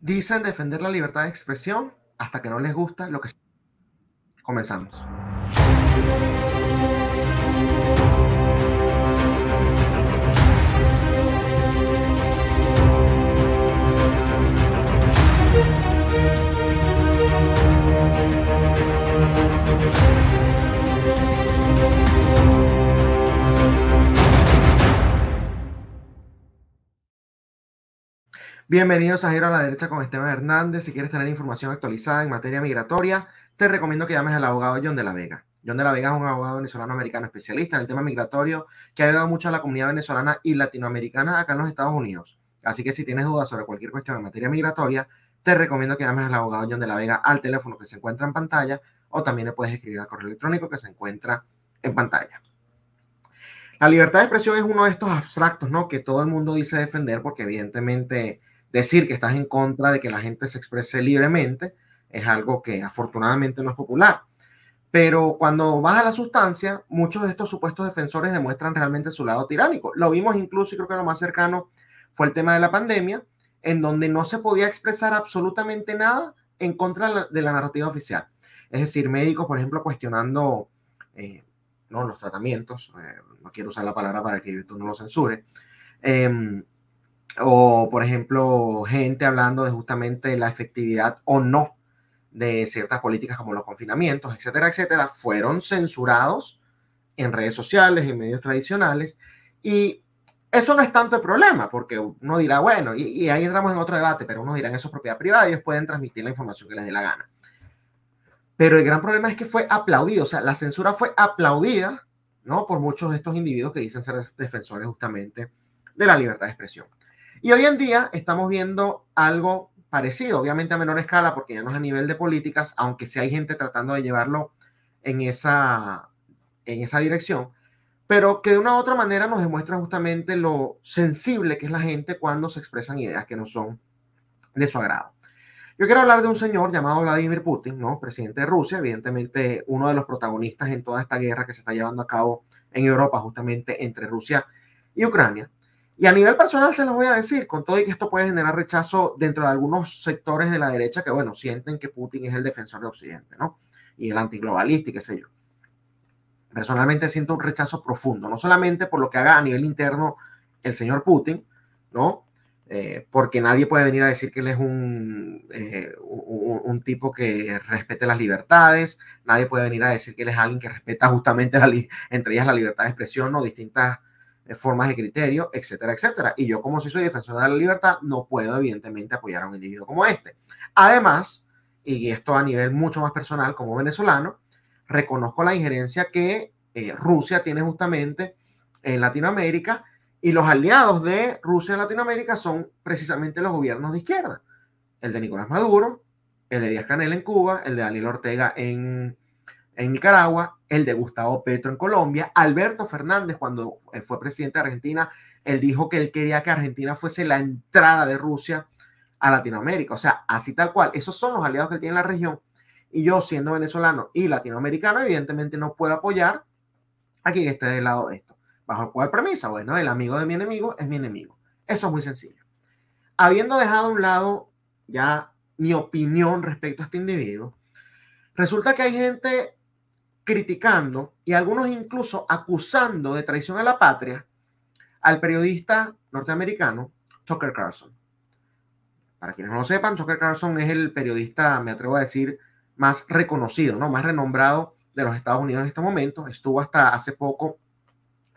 Dicen defender la libertad de expresión hasta que no les gusta lo que... Comenzamos. Bienvenidos a Giro a la Derecha con Esteban Hernández. Si quieres tener información actualizada en materia migratoria, te recomiendo que llames al abogado John de la Vega. John de la Vega es un abogado venezolano-americano especialista en el tema migratorio que ha ayudado mucho a la comunidad venezolana y latinoamericana acá en los Estados Unidos. Así que si tienes dudas sobre cualquier cuestión en materia migratoria, te recomiendo que llames al abogado John de la Vega al teléfono que se encuentra en pantalla o también le puedes escribir al correo electrónico que se encuentra en pantalla. La libertad de expresión es uno de estos abstractos, ¿no?, que todo el mundo dice defender porque evidentemente... Decir que estás en contra de que la gente se exprese libremente es algo que afortunadamente no es popular. Pero cuando vas a la sustancia, muchos de estos supuestos defensores demuestran realmente su lado tiránico. Lo vimos incluso, y creo que lo más cercano fue el tema de la pandemia, en donde no se podía expresar absolutamente nada en contra de la narrativa oficial. Es decir, médicos, por ejemplo, cuestionando los tratamientos. No quiero usar la palabra para que YouTube no lo censure. O, por ejemplo, gente hablando de justamente la efectividad o no de ciertas políticas como los confinamientos, etcétera, etcétera, fueron censurados en redes sociales, en medios tradicionales. Y eso no es tanto el problema, porque uno dirá, bueno, y ahí entramos en otro debate, pero unos dirán eso es propiedad privada y ellos pueden transmitir la información que les dé la gana. Pero el gran problema es que fue aplaudido, o sea, la censura fue aplaudida, ¿no?, por muchos de estos individuos que dicen ser defensores justamente de la libertad de expresión. Y hoy en día estamos viendo algo parecido, obviamente a menor escala, porque ya no es a nivel de políticas, aunque sí hay gente tratando de llevarlo en esa dirección, pero que de una u otra manera nos demuestra justamente lo sensible que es la gente cuando se expresan ideas que no son de su agrado. Yo quiero hablar de un señor llamado Vladimir Putin, ¿no?, presidente de Rusia, evidentemente uno de los protagonistas en toda esta guerra que se está llevando a cabo en Europa, justamente entre Rusia y Ucrania. Y a nivel personal se los voy a decir, con todo y que esto puede generar rechazo dentro de algunos sectores de la derecha que, bueno, sienten que Putin es el defensor de Occidente, ¿no?, y el antiglobalista y qué sé yo. Personalmente siento un rechazo profundo, no solamente por lo que haga a nivel interno el señor Putin, ¿no?, porque nadie puede venir a decir que él es un tipo que respete las libertades, nadie puede venir a decir que él es alguien que respeta justamente, entre ellas, la libertad de expresión, ¿no?, distintas formas de criterio, etcétera, etcétera. Y yo, como si soy defensor de la libertad, no puedo evidentemente apoyar a un individuo como este. Además, y esto a nivel mucho más personal como venezolano, reconozco la injerencia que Rusia tiene justamente en Latinoamérica, y los aliados de Rusia en Latinoamérica son precisamente los gobiernos de izquierda. El de Nicolás Maduro, el de Díaz-Canel en Cuba, el de Daniel Ortega en Nicaragua, el de Gustavo Petro en Colombia. Alberto Fernández, cuando fue presidente de Argentina, él dijo que él quería que Argentina fuese la entrada de Rusia a Latinoamérica. O sea, así tal cual. Esos son los aliados que él tiene en la región. Y yo, siendo venezolano y latinoamericano, evidentemente no puedo apoyar a quien esté del lado de esto. ¿Bajo cuál premisa? Bueno, el amigo de mi enemigo es mi enemigo. Eso es muy sencillo. Habiendo dejado a un lado ya mi opinión respecto a este individuo, resulta que hay gente criticando y algunos incluso acusando de traición a la patria al periodista norteamericano Tucker Carlson. Para quienes no lo sepan, Tucker Carlson es el periodista, me atrevo a decir, más reconocido, ¿no?, más renombrado de los Estados Unidos en este momento. Estuvo hasta hace poco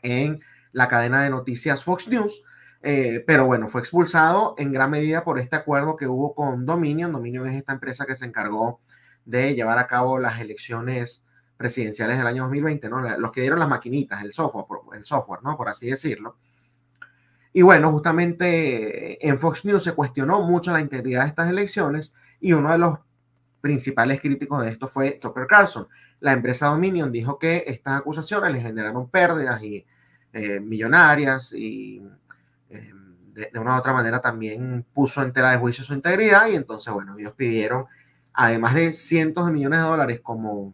en la cadena de noticias Fox News, pero bueno, fue expulsado en gran medida por este acuerdo que hubo con Dominion. Dominion es esta empresa que se encargó de llevar a cabo las elecciones presidenciales del año 2020, ¿no?, los que dieron las maquinitas, el software, ¿no?, por así decirlo. Y bueno, justamente en Fox News se cuestionó mucho la integridad de estas elecciones y uno de los principales críticos de esto fue Tucker Carlson. La empresa Dominion dijo que estas acusaciones le generaron pérdidas y millonarias y de una u otra manera también puso en tela de juicio su integridad, y entonces, bueno, ellos pidieron, además de cientos de millones de dólares como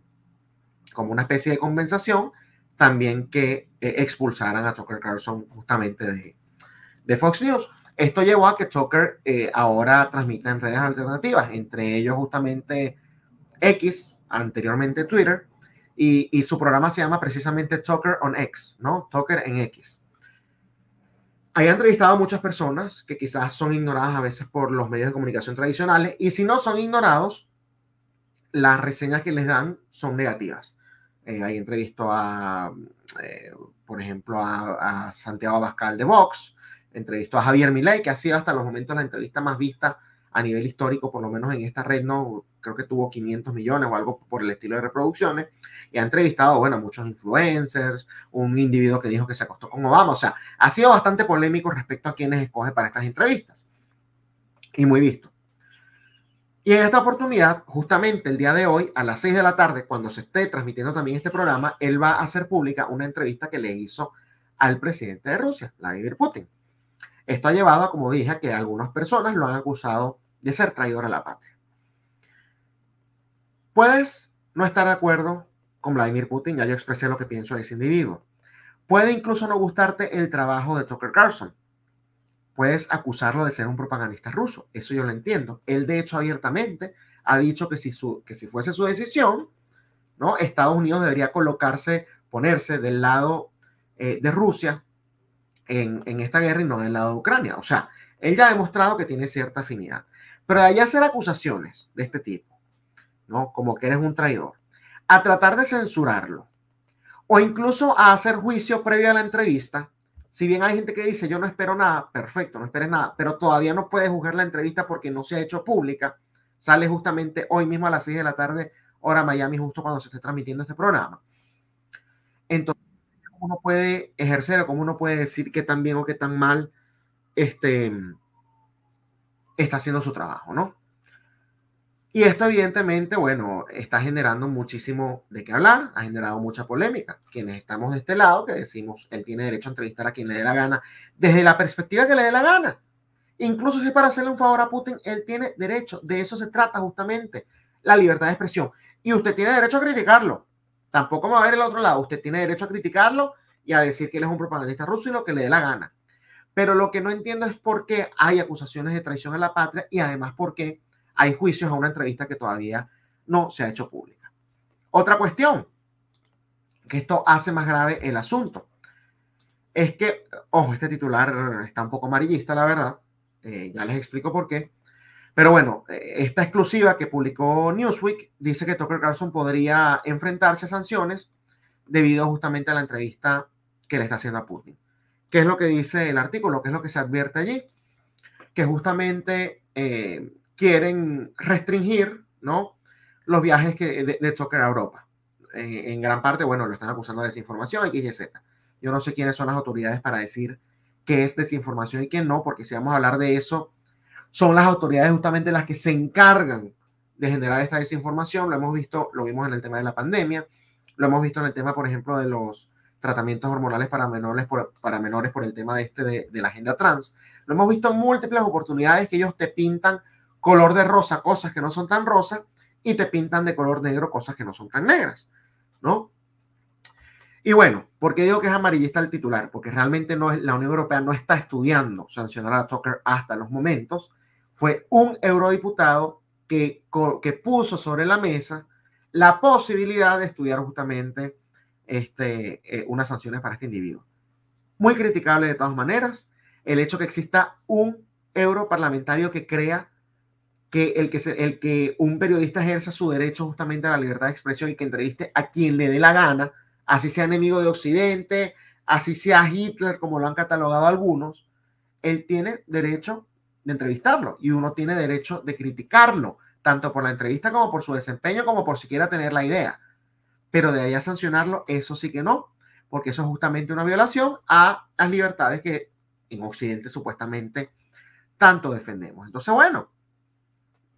una especie de compensación, también que expulsaran a Tucker Carlson justamente de Fox News. Esto llevó a que Tucker ahora transmita en redes alternativas, entre ellos justamente X, anteriormente Twitter, y su programa se llama precisamente Tucker on X, ¿no? Tucker en X. Ahí ha entrevistado a muchas personas que quizás son ignoradas a veces por los medios de comunicación tradicionales, y si no son ignorados, las reseñas que les dan son negativas. Ahí entrevistó a, por ejemplo, a Santiago Abascal de Vox, entrevistó a Javier Milei, que ha sido hasta los momentos la entrevista más vista a nivel histórico, por lo menos en esta red, ¿no? Creo que tuvo 500 millones o algo por el estilo de reproducciones, y ha entrevistado, bueno, muchos influencers, un individuo que dijo que se acostó con Obama. O sea, ha sido bastante polémico respecto a quienes escoge para estas entrevistas, y muy visto. Y en esta oportunidad, justamente el día de hoy, a las 6 de la tarde, cuando se esté transmitiendo también este programa, él va a hacer pública una entrevista que le hizo al presidente de Rusia, Vladimir Putin. Esto ha llevado, como dije, a que algunas personas lo han acusado de ser traidor a la patria. Puedes no estar de acuerdo con Vladimir Putin, ya yo expresé lo que pienso de ese individuo. Puede incluso no gustarte el trabajo de Tucker Carlson. Puedes acusarlo de ser un propagandista ruso, eso yo lo entiendo. Él, de hecho, abiertamente ha dicho que si fuese su decisión, ¿no?, Estados Unidos debería ponerse del lado de Rusia, en esta guerra, y no del lado de Ucrania. O sea, él ya ha demostrado que tiene cierta afinidad. Pero de ahí hacer acusaciones de este tipo, ¿no?, como que eres un traidor, a tratar de censurarlo, o incluso a hacer juicio previo a la entrevista. Si bien hay gente que dice, yo no espero nada, perfecto, no esperes nada, pero todavía no puedes juzgar la entrevista porque no se ha hecho pública. Sale justamente hoy mismo a las 6 de la tarde, hora Miami, justo cuando se esté transmitiendo este programa. Entonces, ¿cómo uno puede ejercer o cómo uno puede decir qué tan bien o qué tan mal está haciendo su trabajo, ¿no? Y esto evidentemente, bueno, está generando muchísimo de qué hablar, ha generado mucha polémica. Quienes estamos de este lado, que decimos, él tiene derecho a entrevistar a quien le dé la gana, desde la perspectiva que le dé la gana. Incluso si para hacerle un favor a Putin, él tiene derecho. De eso se trata justamente, la libertad de expresión. Y usted tiene derecho a criticarlo. Tampoco va a ver el otro lado. Usted tiene derecho a criticarlo y a decir que él es un propagandista ruso y lo que le dé la gana. Pero lo que no entiendo es por qué hay acusaciones de traición a la patria y además por qué hay juicios a una entrevista que todavía no se ha hecho pública. Otra cuestión, que esto hace más grave el asunto, es que, ojo, este titular está un poco amarillista, la verdad, ya les explico por qué, pero bueno, esta exclusiva que publicó Newsweek dice que Tucker Carlson podría enfrentarse a sanciones debido justamente a la entrevista que le está haciendo a Putin. ¿Qué es lo que dice el artículo? ¿Qué es lo que se advierte allí? Que justamente quieren restringir, ¿no?, los viajes de Tucker a Europa. En gran parte, bueno, lo están acusando de desinformación, X y Z. Yo no sé quiénes son las autoridades para decir qué es desinformación y qué no, porque si vamos a hablar de eso, son las autoridades justamente las que se encargan de generar esta desinformación. Lo hemos visto, lo vimos en el tema de la pandemia, lo hemos visto en el tema, por ejemplo, de los tratamientos hormonales para menores por el tema de la agenda trans. Lo hemos visto en múltiples oportunidades que ellos te pintan color de rosa cosas que no son tan rosas y te pintan de color negro cosas que no son tan negras, ¿no? Y bueno, ¿por qué digo que es amarillista el titular? Porque realmente la Unión Europea no está estudiando sancionar a Tucker hasta los momentos. Fue un eurodiputado que puso sobre la mesa la posibilidad de estudiar justamente unas sanciones para este individuo. Muy criticable de todas maneras el hecho que exista un europarlamentario que crea que el que un periodista ejerza su derecho justamente a la libertad de expresión y que entreviste a quien le dé la gana, así sea enemigo de Occidente, así sea Hitler, como lo han catalogado algunos, él tiene derecho de entrevistarlo y uno tiene derecho de criticarlo, tanto por la entrevista como por su desempeño, como por siquiera tener la idea. Pero de ahí a sancionarlo, eso sí que no, porque eso es justamente una violación a las libertades que en Occidente supuestamente tanto defendemos. Entonces, bueno,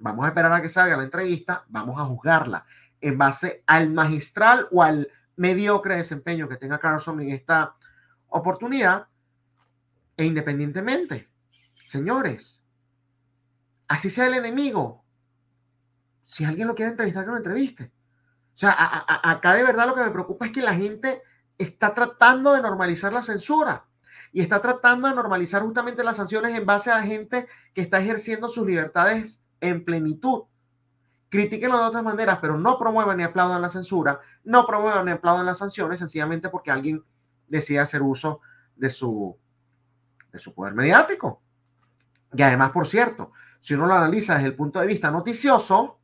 vamos a esperar a que salga la entrevista, vamos a juzgarla en base al magistral o al mediocre desempeño que tenga Carlson en esta oportunidad. E independientemente, señores, así sea el enemigo, si alguien lo quiere entrevistar, que lo entreviste. O sea, acá de verdad lo que me preocupa es que la gente está tratando de normalizar la censura. y está tratando de normalizar justamente las sanciones en base a gente que está ejerciendo sus libertades en plenitud. Critíquenlo de otras maneras, pero no promuevan ni aplaudan la censura, no promuevan ni aplaudan las sanciones, sencillamente porque alguien decide hacer uso de su poder mediático. Y además, por cierto, si uno lo analiza desde el punto de vista noticioso,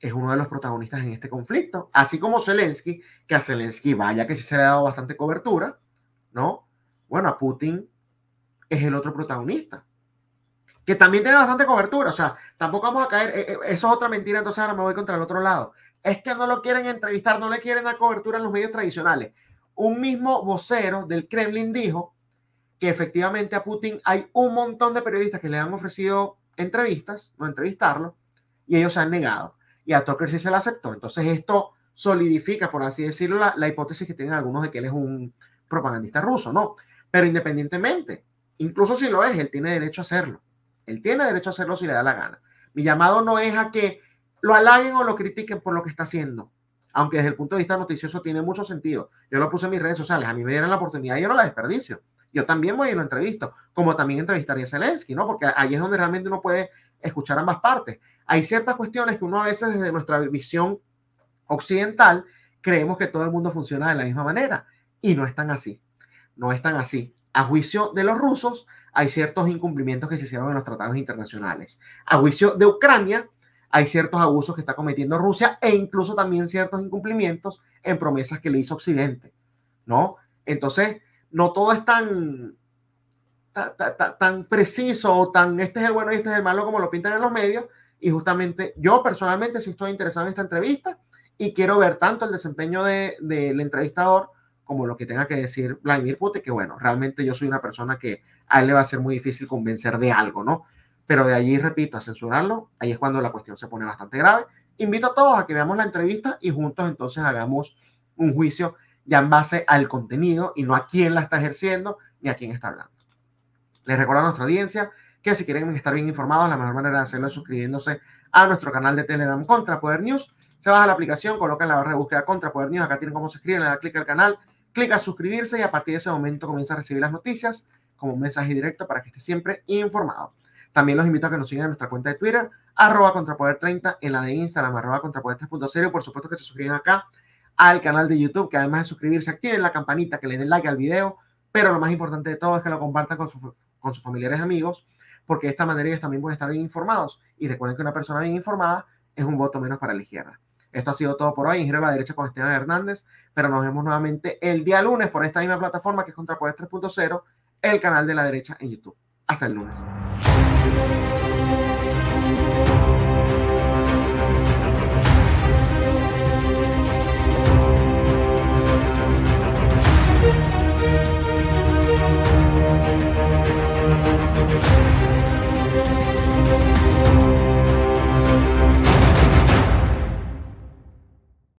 es uno de los protagonistas en este conflicto, así como Zelensky, que a Zelensky vaya que sí se le ha dado bastante cobertura, ¿no? Bueno, a Putin es el otro protagonista, que también tiene bastante cobertura, o sea, tampoco vamos a caer, eso es otra mentira, entonces ahora me voy contra el otro lado. Es que no lo quieren entrevistar, no le quieren dar cobertura en los medios tradicionales. Un mismo vocero del Kremlin dijo que efectivamente a Putin hay un montón de periodistas que le han ofrecido entrevistas, no entrevistarlo, y ellos se han negado. Y a Tucker sí se la aceptó. Entonces esto solidifica, por así decirlo, la hipótesis que tienen algunos de que él es un propagandista ruso, ¿no? Pero independientemente, incluso si lo es, él tiene derecho a hacerlo. Él tiene derecho a hacerlo si le da la gana. Mi llamado no es a que lo halaguen o lo critiquen por lo que está haciendo, aunque desde el punto de vista noticioso tiene mucho sentido. Yo lo puse en mis redes sociales, a mí me dieron la oportunidad y yo no la desperdicio. Yo también voy y lo entrevisto, como también entrevistaría a Zelensky, ¿no? Porque ahí es donde realmente uno puede escuchar ambas partes. Hay ciertas cuestiones que uno a veces desde nuestra visión occidental creemos que todo el mundo funciona de la misma manera y no es tan así. No es tan así. A juicio de los rusos hay ciertos incumplimientos que se hicieron en los tratados internacionales. A juicio de Ucrania hay ciertos abusos que está cometiendo Rusia e incluso también ciertos incumplimientos en promesas que le hizo Occidente, ¿no? Entonces, no todo es tan preciso o tan este es el bueno y este es el malo como lo pintan en los medios, y justamente yo personalmente sí estoy interesado en esta entrevista y quiero ver tanto el desempeño del entrevistador como lo que tenga que decir Vladimir Putin, que bueno, realmente yo soy una persona que a él le va a ser muy difícil convencer de algo, ¿no? Pero de allí, repito, a censurarlo, ahí es cuando la cuestión se pone bastante grave. Invito a todos a que veamos la entrevista y juntos entonces hagamos un juicio ya en base al contenido y no a quién la está ejerciendo ni a quién está hablando. Les recuerdo a nuestra audiencia que si quieren estar bien informados, la mejor manera de hacerlo es suscribiéndose a nuestro canal de Telegram Contra Poder News. Se baja la aplicación, coloca en la barra de búsqueda Contra Poder News, acá tienen cómo se escriben, le da clic al canal, clic a suscribirse y a partir de ese momento comienza a recibir las noticias como un mensaje directo para que esté siempre informado. También los invito a que nos sigan en nuestra cuenta de Twitter, @ContraPoder30, en la de Instagram, @ContraPoder3.0, y por supuesto que se suscriban acá al canal de YouTube, que además de suscribirse, activen la campanita, que le den like al video, pero lo más importante de todo es que lo compartan con sus familiares y amigos, porque de esta manera ellos también pueden estar bien informados. Y recuerden que una persona bien informada es un voto menos para la izquierda. Esto ha sido todo por hoy. Ingeniero a la derecha con Esteban Hernández, pero nos vemos nuevamente el día lunes por esta misma plataforma que es ContraPoder3.0, el canal de la derecha en YouTube. Hasta el lunes.